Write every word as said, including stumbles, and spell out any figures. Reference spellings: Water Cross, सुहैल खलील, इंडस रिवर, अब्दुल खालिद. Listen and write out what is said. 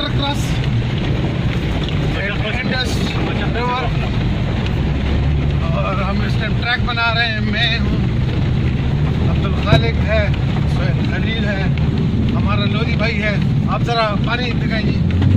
Water Cross इंडस रिवर, और हम इस टाइम ट्रैक बना रहे हैं। मैं हूँ अब्दुल खालिद है, सुहैल खलील है, हमारा लोधी भाई है। आप ज़रा पानी दिखाइए।